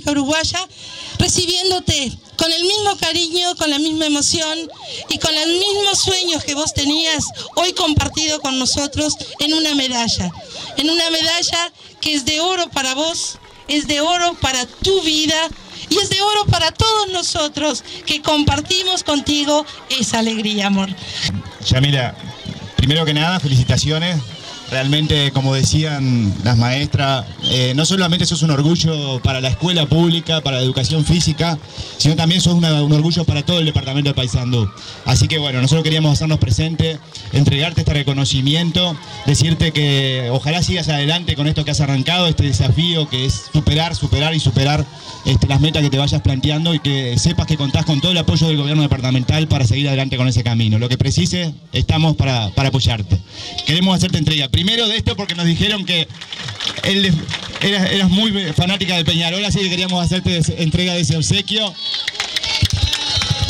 República Uruguaya, recibiéndote con el mismo cariño, con la misma emoción y con los mismos sueños que vos tenías hoy compartido con nosotros en una medalla que es de oro para vos, es de oro para tu vida y es de oro para todos nosotros que compartimos contigo esa alegría, amor. Yamila, primero que nada, felicitaciones. Realmente, como decían las maestras, no solamente sos un orgullo para la escuela pública, para la educación física, sino también sos un orgullo para todo el departamento de Paysandú. Así que bueno, nosotros queríamos hacernos presentes, entregarte este reconocimiento, decirte que ojalá sigas adelante con esto que has arrancado, este desafío que es superar las metas que te vayas planteando y que sepas que contás con todo el apoyo del gobierno departamental para seguir adelante con ese camino. Lo que precises, estamos para apoyarte. Queremos hacerte entrega. Primero de esto porque nos dijeron que eras muy fanática de Peñarol, así que queríamos hacerte entrega de ese obsequio.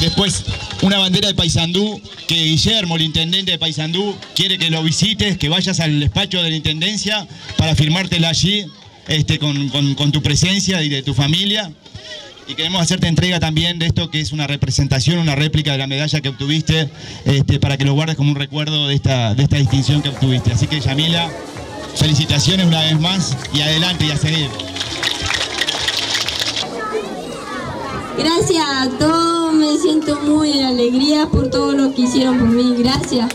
Después, una bandera de Paysandú, que Guillermo, el intendente de Paysandú, quiere que lo visites, que vayas al despacho de la intendencia para firmártela allí con tu presencia y de tu familia. Y queremos hacerte entrega también de esto que es una representación, una réplica de la medalla que obtuviste, para que lo guardes como un recuerdo de esta distinción que obtuviste. Así que, Yamila, felicitaciones una vez más y adelante y a seguir. Gracias a todos, me siento muy en alegría por todo lo que hicieron por mí. Gracias.